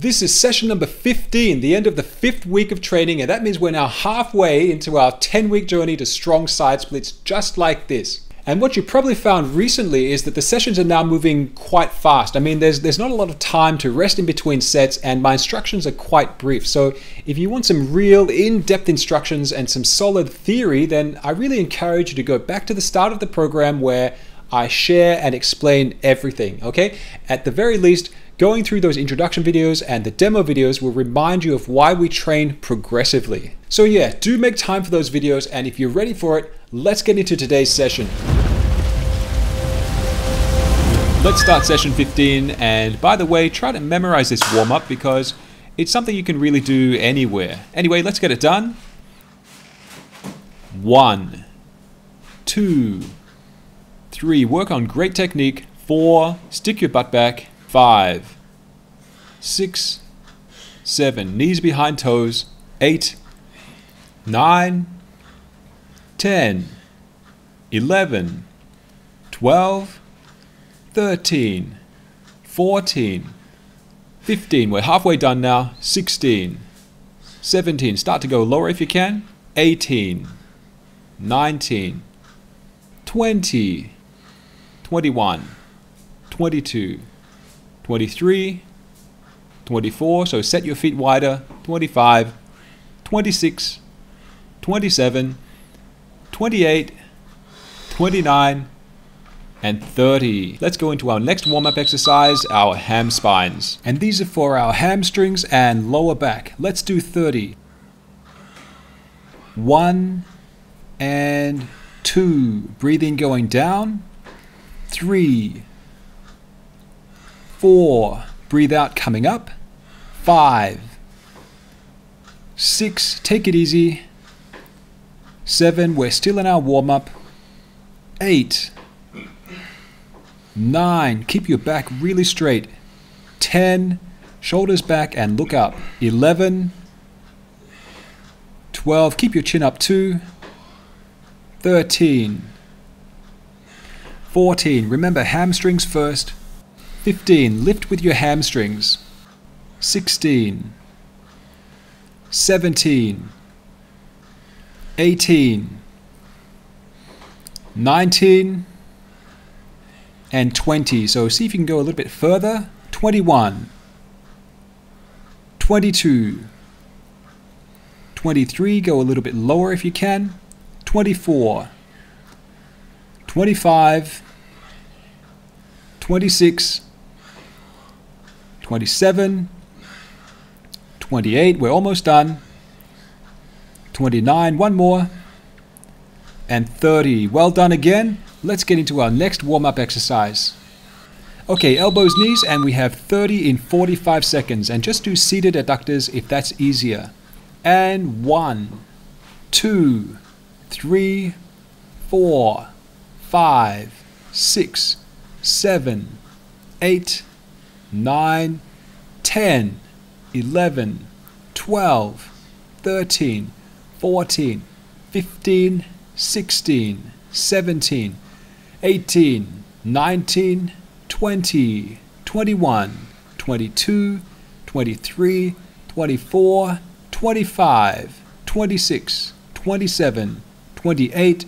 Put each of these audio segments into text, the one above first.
This is session number 15, the end of the 5th week of training, and that means we're now halfway into our 10-week journey to strong side splits just like this. And what you probably found recently is that the sessions are now moving quite fast. I mean, there's not a lot of time to rest in between sets, and my instructions are quite brief. So if you want some real in-depth instructions and some solid theory, then I really encourage you to go back to the start of the program where I share and explain everything, okay? At the very least, going through those introduction videos and the demo videos will remind you of why we train progressively. So yeah, do make time for those videos, and if you're ready for it, let's get into today's session. Let's start session 15, and by the way, try to memorize this warm-up because it's something you can really do anywhere. Anyway, let's get it done. 1, 2, 3, work on great technique. 4, stick your butt back. 5, 6, 7, knees behind toes. 8, 9, 10, 11, 12, 13, 14, 15. We're halfway done now. 16, 17. Start to go lower if you can. 18, 19, 20, 21, 22, 23, 24, so set your feet wider. 25, 26, 27, 28, 29, and 30. Let's go into our next warm-up exercise, our ham spines. And these are for our hamstrings and lower back. Let's do 30. 1 and 2. Breathing going down. 3, 4, breathe out coming up. 5, 6, take it easy. 7, we're still in our warm-up. 8, 9, keep your back really straight. 10, shoulders back and look up. 11, 12, keep your chin up too. 13, 14, remember hamstrings first. 15, lift with your hamstrings. 16, 17, 18, 19, and 20. So see if you can go a little bit further. 21, 22, 23, go a little bit lower if you can. 24, 25, 26, 27, 28, we're almost done. 29, one more, and 30. Well done again. Let's get into our next warm-up exercise. Okay, elbows, knees, and we have 30 in 45 seconds. And just do seated adductors if that's easier. And 1, 2, 3, 4, 5, 6, 7, 8, 9, 10, 11, 12, 13, 14, 15, 16, 17, 18, 19, 20, 23, 24, 25, 26, 27, 28,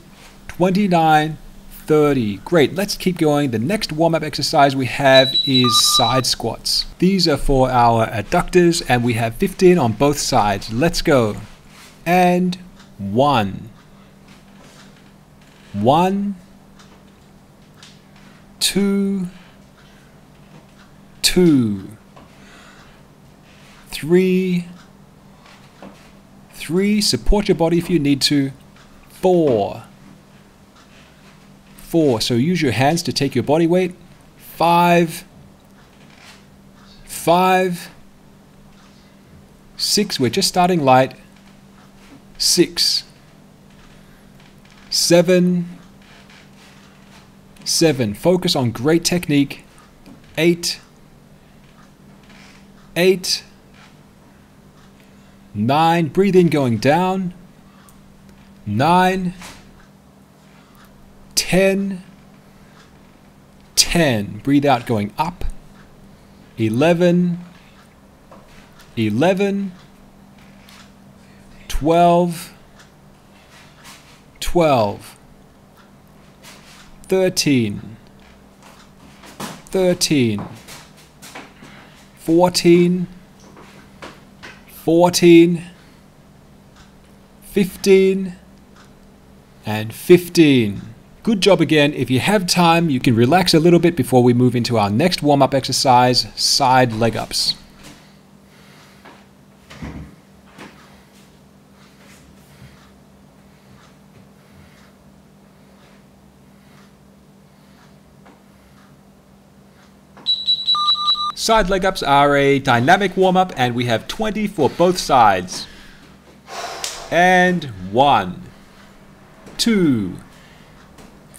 29, 30. Great, let's keep going. The next warm-up exercise we have is side squats. These are for our adductors, and we have 15 on both sides. Let's go. And 1, 1, 2, 2, 3, 3, support your body if you need to. 4, 4, so use your hands to take your body weight. 5, 5, 6, we're just starting light. 6, 7, 7, focus on great technique. 8, 8, 9, breathe in going down. 9, 10, 10, breathe out going up. 11, 11, 12, 12, 13, 13, 14, 14, 15, and 15. Good job again. If you have time, you can relax a little bit before we move into our next warm-up exercise, side leg ups. Side leg ups are a dynamic warm-up, and we have 20 for both sides. And 1, 2,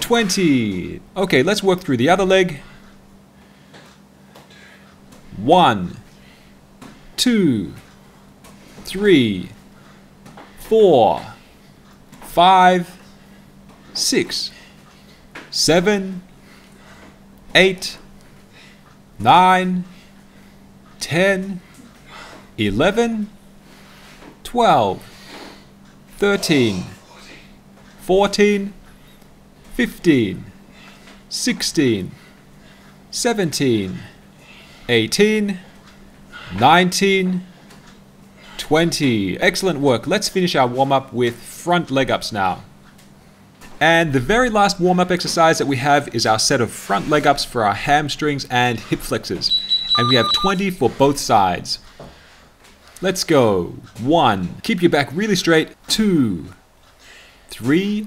20. Okay, let's work through the other leg. 1, 2, 3, 4, 5, 6, 7, 8, 9, 10, 11, 12, 13, 14, 15, 16, 17, 18, 19, 20. Excellent work. Let's finish our warm-up with front leg ups now. And the very last warm-up exercise that we have is our set of front leg ups for our hamstrings and hip flexors. And we have 20 for both sides. Let's go. 1. Keep your back really straight. 2, 3,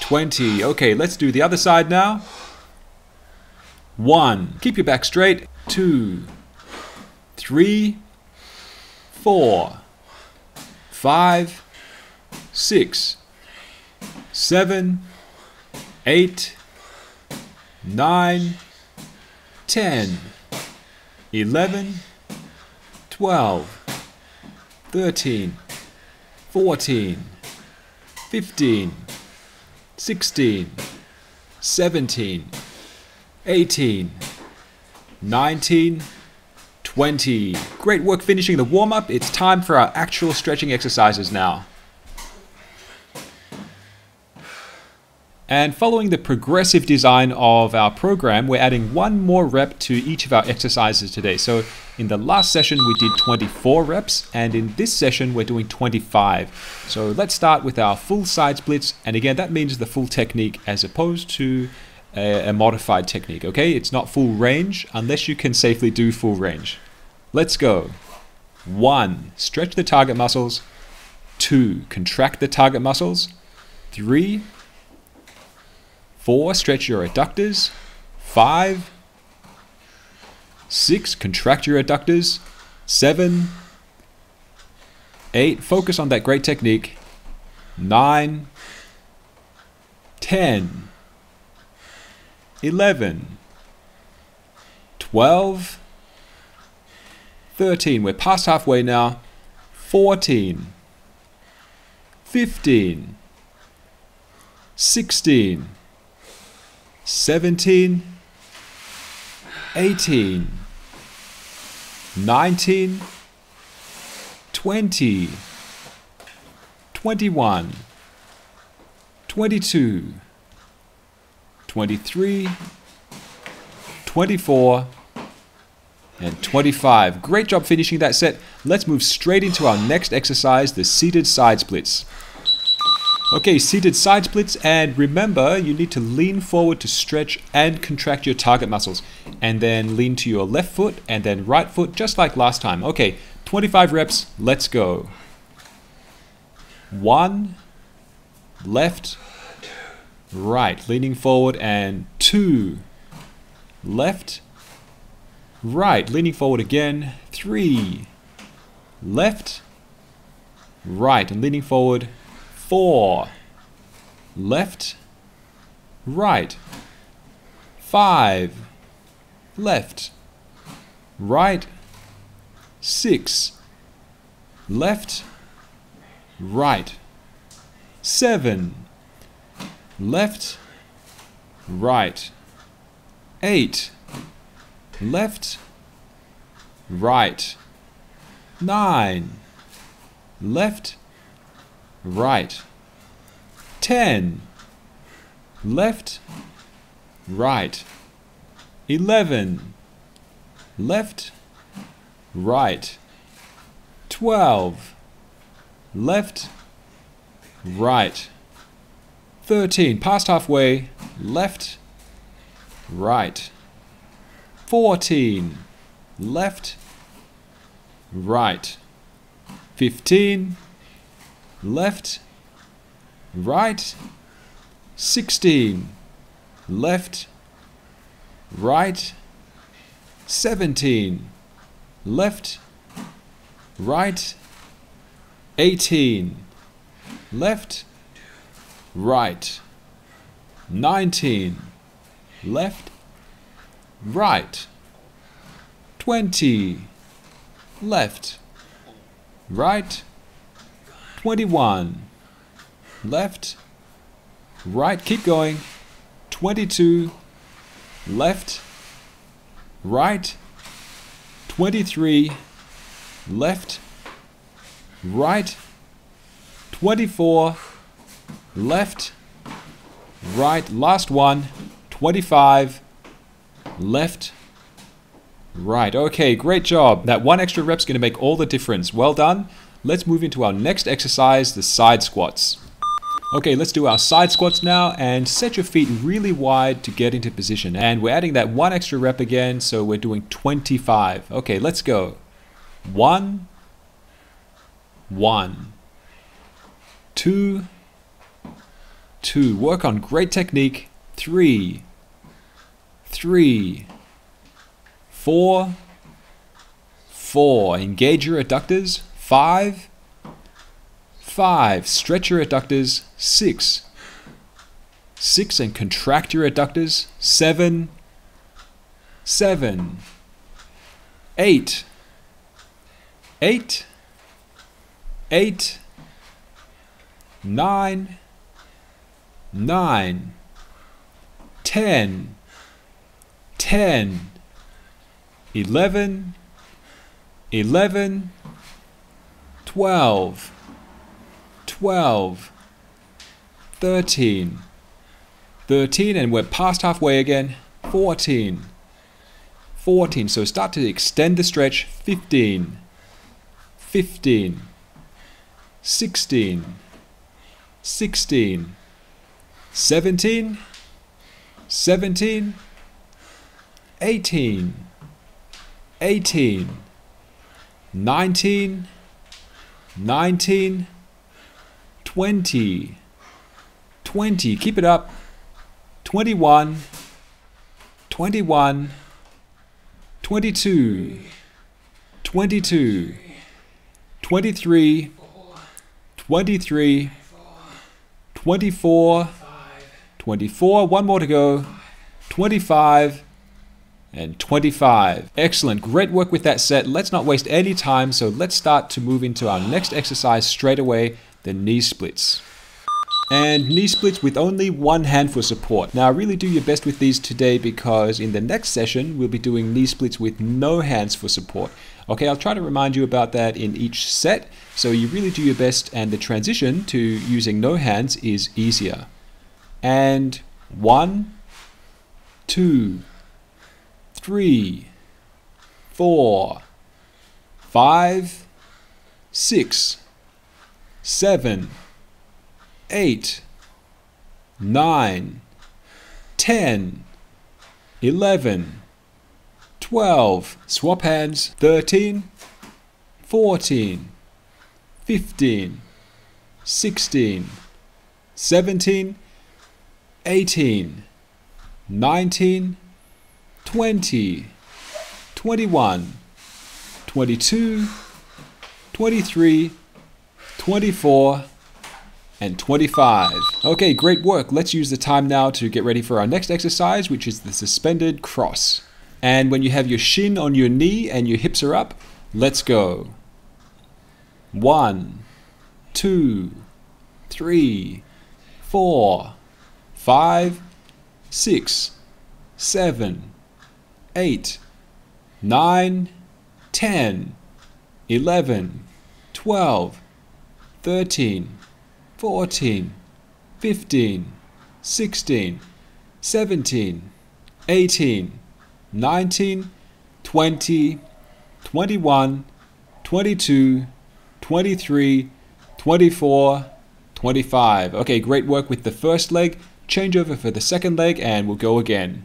20. Okay, let's do the other side now. 1. Keep your back straight. 2, 3, 4, 5, 6, 7, 8, 9, 10, 11, 12, 13, 14, 15, 16, 17, 18, 19, 20. Great work finishing the warm-up. It's time for our actual stretching exercises now. And following the progressive design of our program, we're adding one more rep to each of our exercises today. So in the last session, we did 24 reps, and in this session, we're doing 25. So let's start with our full side splits. And again, that means the full technique as opposed to a modified technique, okay? It's not full range unless you can safely do full range. Let's go. 1, stretch the target muscles. 2, contract the target muscles. 3, 4, stretch your adductors. 5, 6, contract your adductors. 7, 8, focus on that great technique. 9, 10, 11, 12, 13, we're past halfway now. 14, 15, 16, 17, 18, 19, 20, 21, 22, 23, 24, and 25. Great job finishing that set. Let's move straight into our next exercise, the seated side splits. Okay, seated side splits, and remember you need to lean forward to stretch and contract your target muscles, and then lean to your left foot and then right foot just like last time. Okay, 25 reps, let's go. One, left, right, leaning forward, and two, left, right, leaning forward again, three, left, right, and leaning forward, four, left, right, five, left, right, six, left, right, seven, left, right, eight, left, right, nine, left, right, 10, left, right, 11, left, right, 12, left, right, 13, past halfway, left, right, 14, left, right, 15, left, right, 16, left, right, 17, left, right, 18, left, right, 19, left, right, 20, left, right, 21, left, right, keep going, 22, left, right, 23, left, right, 24, left, right, last one, 25, left, right. Okay, great job. That one extra rep's going to make all the difference. Well done. Let's move into our next exercise, the side squats. Okay, let's do our side squats now, and set your feet really wide to get into position. And we're adding that one extra rep again, so we're doing 25. Okay, let's go. One, one, two, two. Work on great technique. Three, three, four, four. Engage your adductors. Five, five, stretch your adductors, six, six, and contract your adductors, seven, seven, eight, eight, eight, nine, nine, 10, 10, 11, 11, 12, 12, 13, 13, and we're past halfway again, 14, 14, so start to extend the stretch, 15, 15, 16, 16, 17, 17, 18, 18, 19, 19, 20, 20, keep it up, 21, 21, 22, 22, 23, 23, 24, 24, one more to go, 25, and 25. Excellent, great work with that set. Let's not waste any time, so let's start to move into our next exercise straight away, the knee splits. And knee splits with only one hand for support. Now really do your best with these today, because in the next session we'll be doing knee splits with no hands for support. Okay, I'll try to remind you about that in each set, so you really do your best, and the transition to using no hands is easier. And one, two, three, four, 5, 6, 7, 8, 9, 10, 11, 12, swap hands, 13, 14, 15, 16, 17, 18, 19, 20, 21, 22, 23, 24, and 25. Okay, great work. Let's use the time now to get ready for our next exercise, which is the suspended cross. And when you have your shin on your knee and your hips are up, let's go. 1, 2, 3, 4, 5, 6, 7, 8, 9, 10, 11, 12, 13, 14, 15, 16, 17, 18, 19, 20, 23, 24, 25. Okay, great work with the first leg. Change over for the second leg and we'll go again.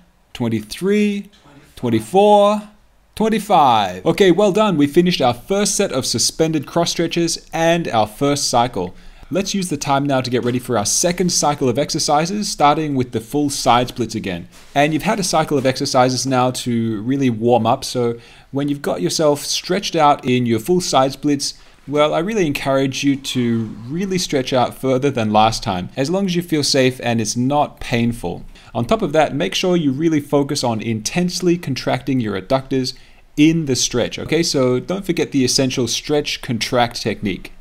23, 24, 25. Okay, well done. We finished our first set of suspended cross stretches and our first cycle. Let's use the time now to get ready for our second cycle of exercises, starting with the full side splits again. And you've had a cycle of exercises now to really warm up, so when you've got yourself stretched out in your full side splits, well, I really encourage you to really stretch out further than last time, as long as you feel safe and it's not painful. On top of that, make sure you really focus on intensely contracting your adductors in the stretch, okay? So don't forget the essential stretch contract technique.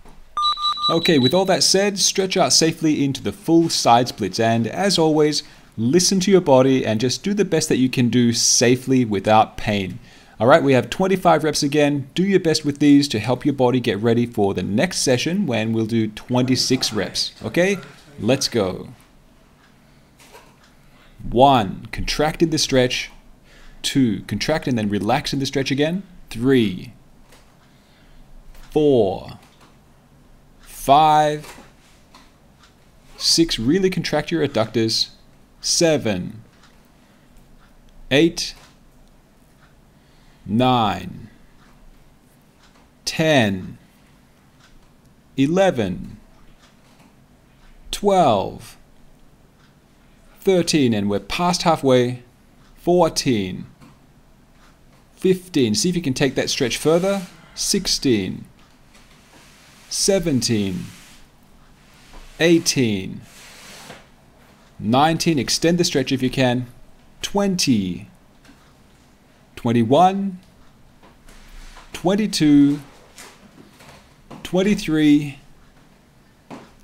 Okay, with all that said, stretch out safely into the full side splits, and as always, listen to your body and just do the best that you can do safely without pain. All right, we have 25 reps again. Do your best with these to help your body get ready for the next session when we'll do 26 reps, okay? Let's go. 1, contract in the stretch. 2, contract and then relax in the stretch again. 3, 4, 5, 6, really contract your adductors. 7, 8, 9, 10, 11, 12, 13, and we're past halfway. 14, 15, see if you can take that stretch further. 16, 17, 18, 19, extend the stretch if you can. 20, 21, 22, 23,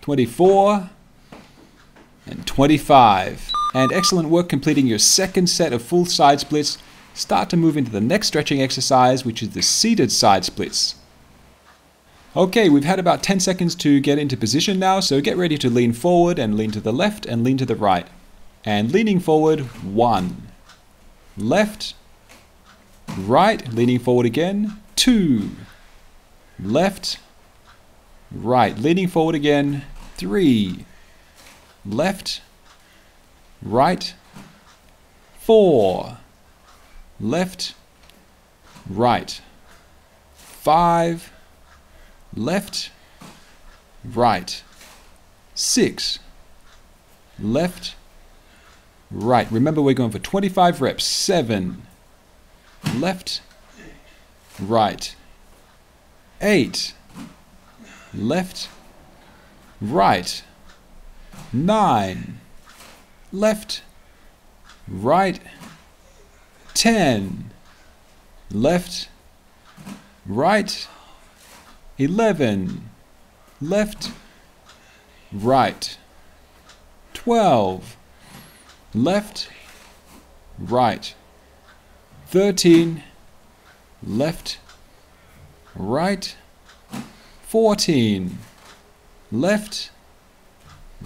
24, and 25. And excellent work completing your second set of full side splits. Start to move into the next stretching exercise, which is the seated side splits. Okay, we've had about 10 seconds to get into position now, so get ready to lean forward and lean to the left and lean to the right. And leaning forward, 1, left, right, leaning forward again, 2, left, right, leaning forward again, 3, left, right, 4, left, right, 5, left, right, 6, left, right. Remember, we're going for 25 reps. 7, left, right, 8, left, right, 9, left, right, 10, left, right, 11, left, right, 12, left, right, 13, left, right, 14, left,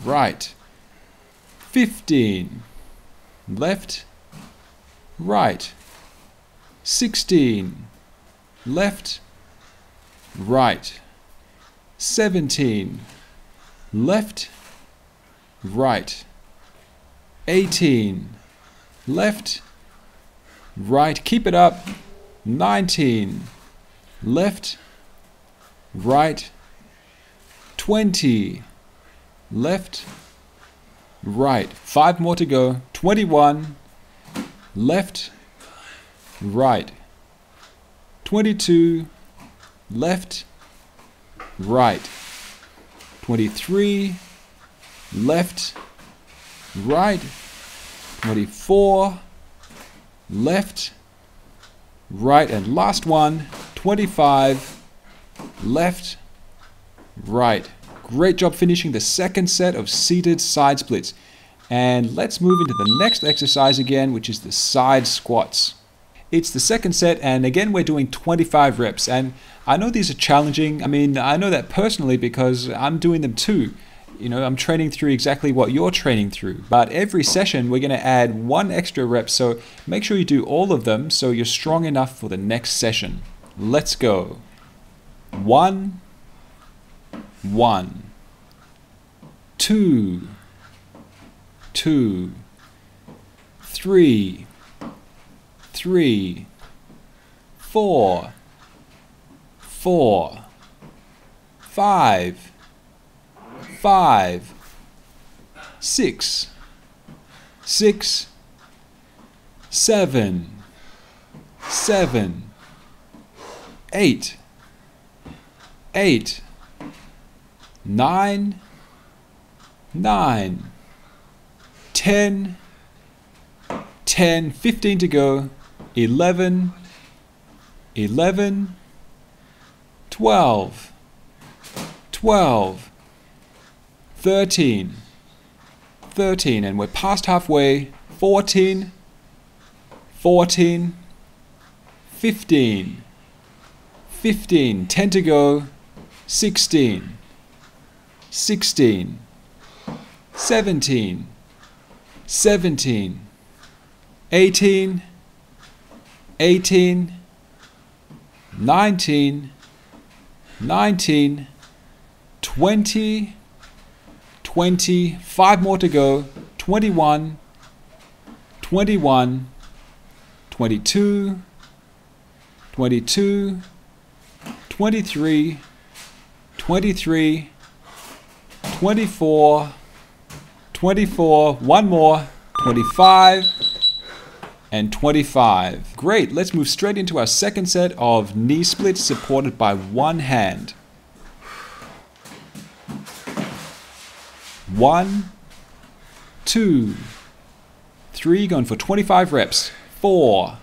right, 15, left, right, 16, left, right, 17, left, right, 18, left, right, keep it up, 19, left, right, 20, left, right, 5 more to go, 21, left, right, 22, left, right, 23, left, right, 24, left, right, and last one, 25, left, right. Great job finishing the second set of seated side splits. And let's move into the next exercise again, which is the side squats. It's the second set, and again we're doing 25 reps, and I know these are challenging. I mean, I know that personally because I'm doing them too. You know, I'm training through exactly what you're training through, but every session we're going to add one extra rep, so make sure you do all of them so you're strong enough for the next session. Let's go. 1, 2, 3, 4, 5, 6, 7, 7, 8, 8, 9, 9, 10, 10, 15 to go, 11, 11, 12, 12, 13, 13, and we're past halfway, 14, 14, 15, 15, 10 to go, 16, 16, 17, 17, 18, 18, 19, 19, 20, 20, 5 more to go, 21, 21, 22, 22, 23, 23, 24, 24, one more, 25 and 25. Great, let's move straight into our second set of knee splits supported by one hand. 1, 2, 3, going for 25 reps, 4,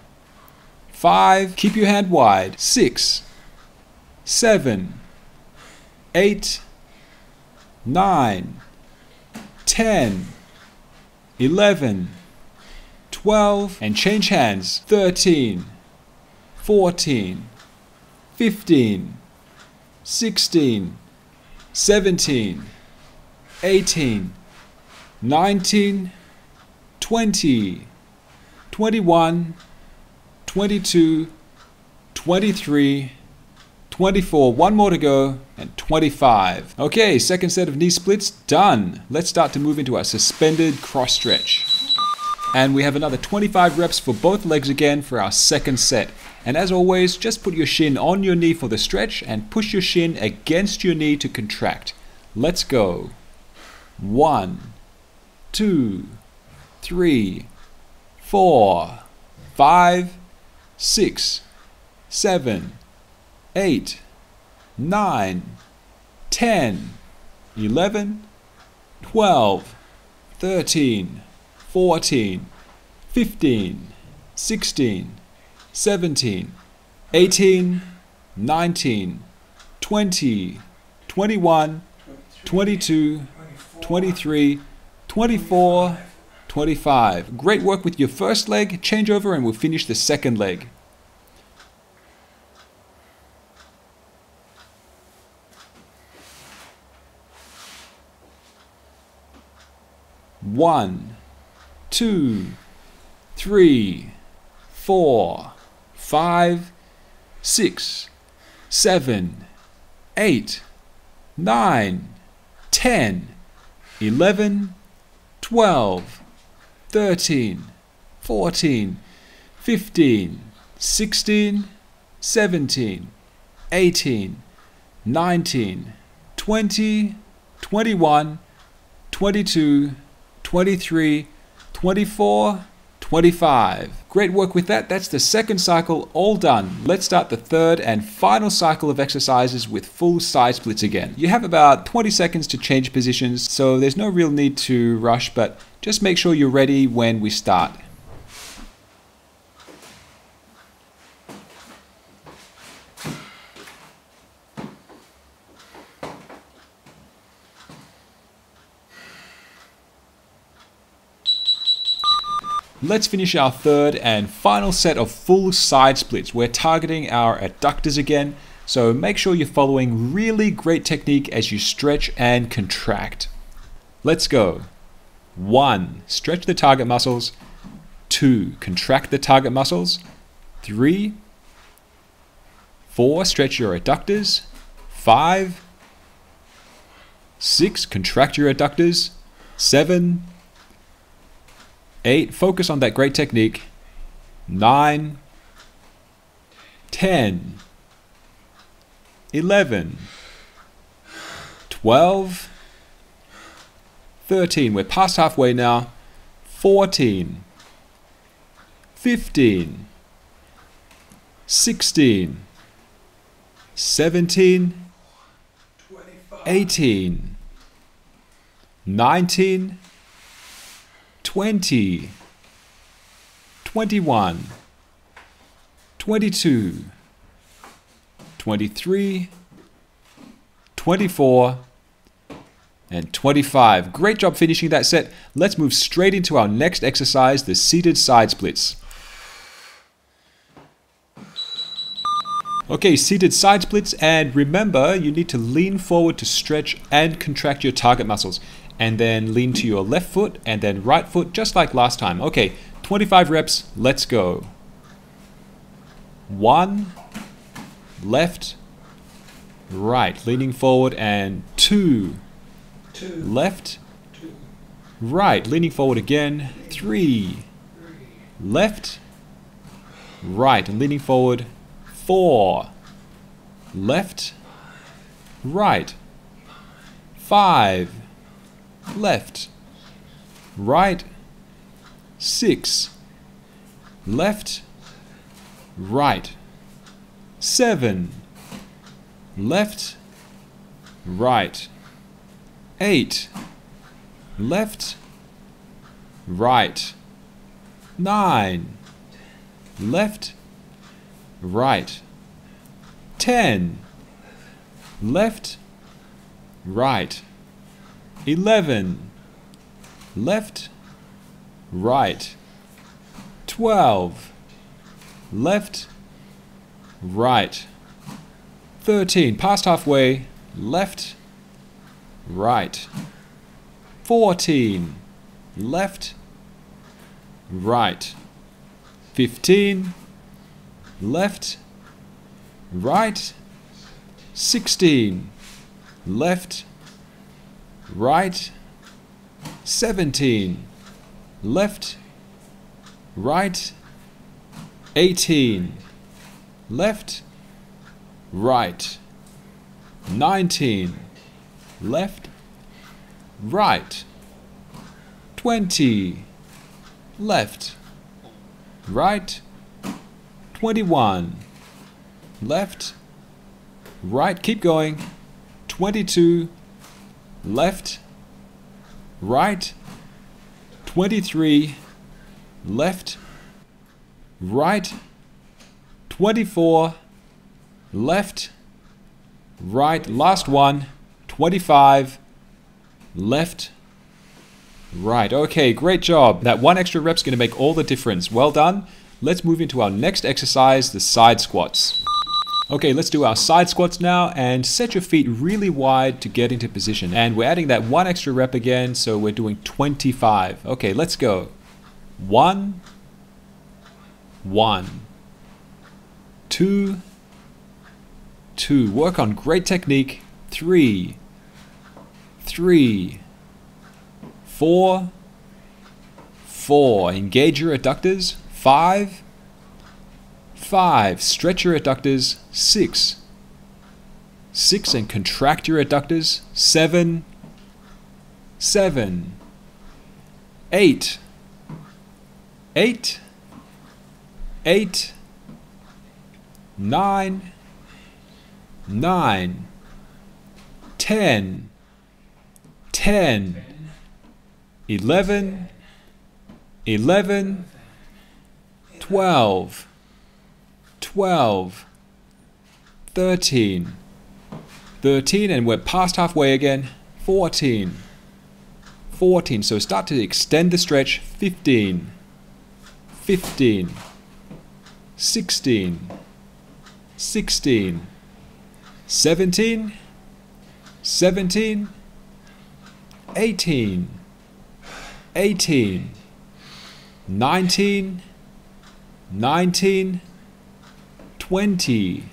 5, keep your hand wide, 6, 7, 8, 9, 10, 11, 12, and change hands, 13, 14, 15, 16, 17, 18, 19, 20, 21, 22, 23, 24, one more to go, and 25. Okay, second set of knee splits done. Let's start to move into our suspended cross stretch. And we have another 25 reps for both legs again for our second set. And as always, just put your shin on your knee for the stretch and push your shin against your knee to contract. Let's go. 1, 2, 3, 4, 5, 6, 7, 8, 9, 10, 11, 12, 13, 14, 15, 16, 17, 18, 19, 20, 21, 22, 23, 24, 25. Great work with your first leg. Change over and we'll finish the second leg. One, two, three, four, five, six, seven, 8, 9, 10, 11, 12, 13, 14, 15, 16, 17, 18, 19, 20, 21, 22, 23, 24, 25. Great work with that. That's the second cycle all done. Let's start the third and final cycle of exercises with full side splits again. You have about 20 seconds to change positions, so there's no real need to rush, but just make sure you're ready when we start. Let's finish our third and final set of full side splits. We're targeting our adductors again, so make sure you're following really great technique as you stretch and contract. Let's go. 1. Stretch the target muscles. 2. Contract the target muscles. 3. 4. Stretch your adductors. 5. 6. Contract your adductors. 7. 8, focus on that great technique. 9, 10, 11, 12, 13, we're past halfway now. 14, 15, 16, 17, 18, 19, 20, 21, 22, 23, 24, and 25. Great job finishing that set. Let's move straight into our next exercise, the seated side splits. Okay, seated side splits, and remember you need to lean forward to stretch and contract your target muscles. And then lean to your left foot and then right foot, just like last time. Okay, 25 reps, let's go. 1, left, right, leaning forward, and 2, left, right, leaning forward again, 3, left, right, and leaning forward, 4, left, right, 5, left, right, 6, left, right, 7, left, right, 8, left, right, 9, left, right, 10, left, right, 11, left, right, 12, left, right, 13, past halfway, left, right, 14, left, right, 15, left, right, 16, left, right, 17, left, right, 18, left, right, 19, left, right, 20, left, right, 21, left, right, keep going, 22, left, right, 23, left, right, 24, left, right, last one, 25, left, right. Okay, great job. That one extra rep's going to make all the difference. Well done. Let's move into our next exercise, the side squats. Okay, let's do our side squats now and set your feet really wide to get into position. And we're adding that one extra rep again, so we're doing 25. Okay, let's go. 1, 1, 2, 2. Work on great technique. 3, 3, 4, 4. Engage your adductors. 5, 5. Stretch your adductors. 6, 6, and contract your adductors. 7, 7. 8, 8, 8. 9, 9. 10, 10. 11, 11. 12, 12. 13, 13, and we're past halfway again. 14, 14. So start to extend the stretch. 15, 15. 16, 16. 17, 17. 18, 18. 19, 19. 20,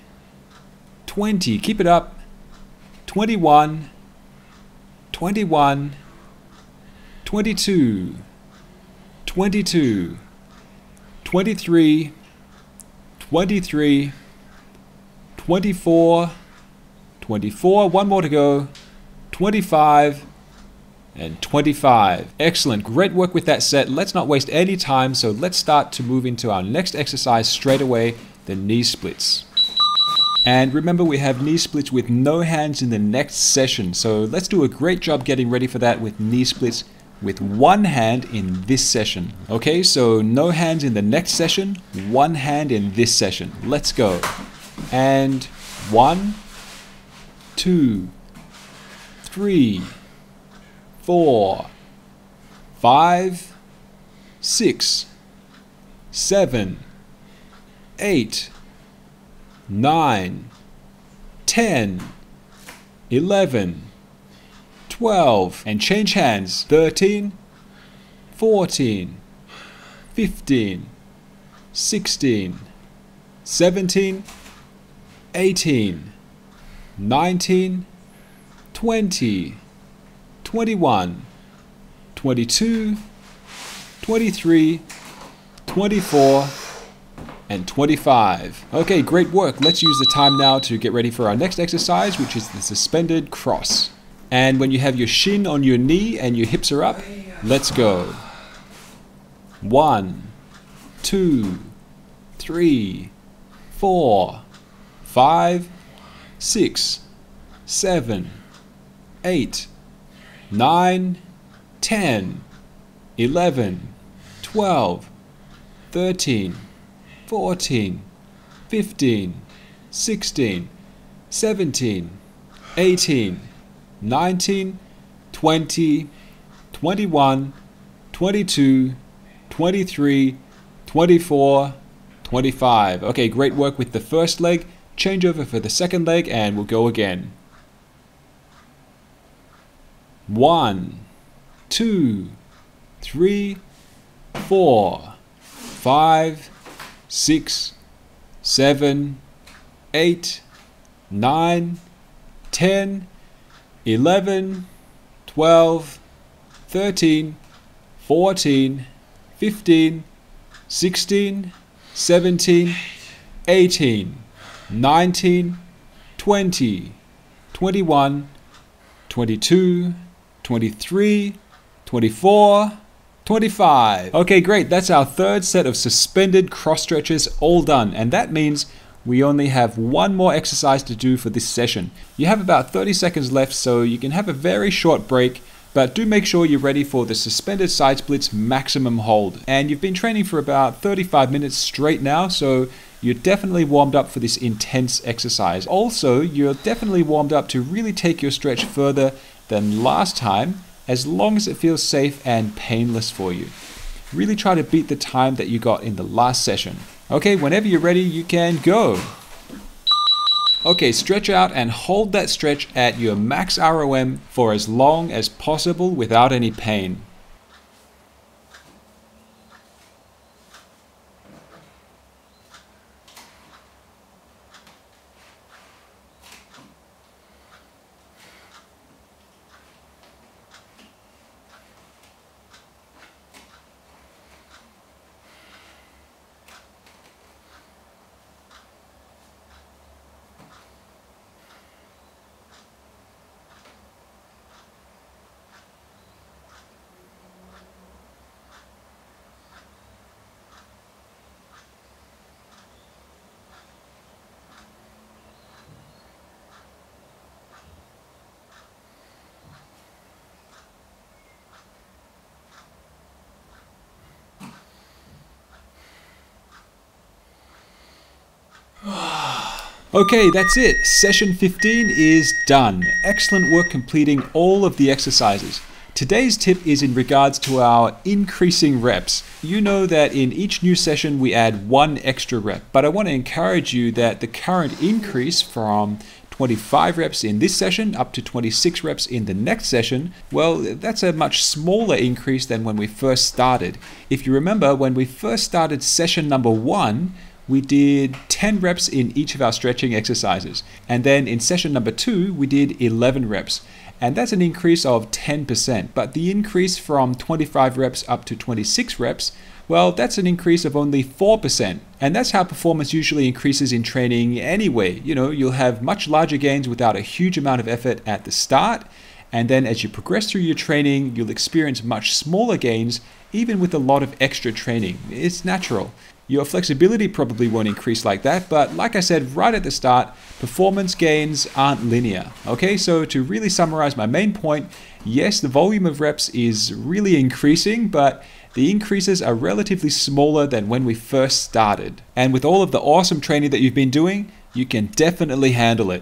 20. Keep it up. 21, 21. 22, 22. 23, 23. 24, 24. One more to go. 25, and 25. Excellent, great work with that set. Let's not waste any time, so let's start to move into our next exercise straight away, the knee splits. And remember, we have knee splits with no hands in the next session, so let's do a great job getting ready for that with knee splits with one hand in this session. Okay, so no hands in the next session, one hand in this session. Let's go. And 1, 2, 3, 4, 5, 6, 7, 8, 9, 10, 11, 12, and change hands. 13, 14, 15, 16, 17, 18, 19, 20, 21, 22, 23, 24, and 25. Okay, great work. Let's use the time now to get ready for our next exercise, which is the suspended cross. And when you have your shin on your knee and your hips are up, let's go. 1, 2, 3, 4, 5, 6, 7, 8, 9, 10, 11, 12, 13, 14, 15, 16, 17, 18, 19, 20, 21, 22, 23, 24, 25. Okay, great work with the first leg. Change over for the second leg and we'll go again. 1, 2, 3, 4, 5, 6, 7, 8, 9, 10, 11, 12, 13, 14, 15, 16, 17, 18, 19, 20, 23, 24, 25. Okay, great. That's our third set of suspended cross stretches all done. And that means we only have one more exercise to do for this session. You have about 30 seconds left, so you can have a very short break But do make sure you're ready for the suspended side splits maximum hold. And you've been training for about 35 minutes straight now, so you're definitely warmed up for this intense exercise. Also, you're definitely warmed up to really take your stretch further than last time, as long as it feels safe and painless for you. Really try to beat the time that you got in the last session. Okay, whenever you're ready, you can go. Okay, stretch out and hold that stretch at your max ROM for as long as possible without any pain. Okay, that's it. Session 15 is done. Excellent work completing all of the exercises. Today's tip is in regards to our increasing reps. You know that in each new session we add one extra rep, but I want to encourage you that the current increase from 25 reps in this session up to 26 reps in the next session, well, that's a much smaller increase than when we first started. If you remember, when we first started session number 1, we did 10 reps in each of our stretching exercises. And then in session number 2, we did 11 reps. And that's an increase of 10%. But the increase from 25 reps up to 26 reps, well, that's an increase of only 4%. And that's how performance usually increases in training anyway. You know, you'll have much larger gains without a huge amount of effort at the start. And then as you progress through your training, you'll experience much smaller gains, even with a lot of extra training. It's natural. Your flexibility probably won't increase like that, but like I said right at the start, performance gains aren't linear. Okay, so to really summarize my main point, yes, the volume of reps is really increasing, but the increases are relatively smaller than when we first started. And with all of the awesome training that you've been doing, you can definitely handle it.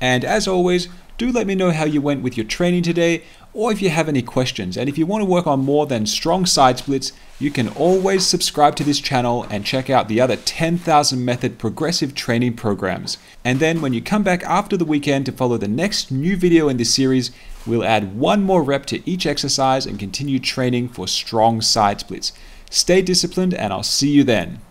And as always, do let me know how you went with your training today, or if you have any questions. And if you want to work on more than strong side splits, you can always subscribe to this channel and check out the other 10,000 Method progressive training programs. And then when you come back after the weekend to follow the next new video in this series, we'll add one more rep to each exercise and continue training for strong side splits. Stay disciplined, and I'll see you then.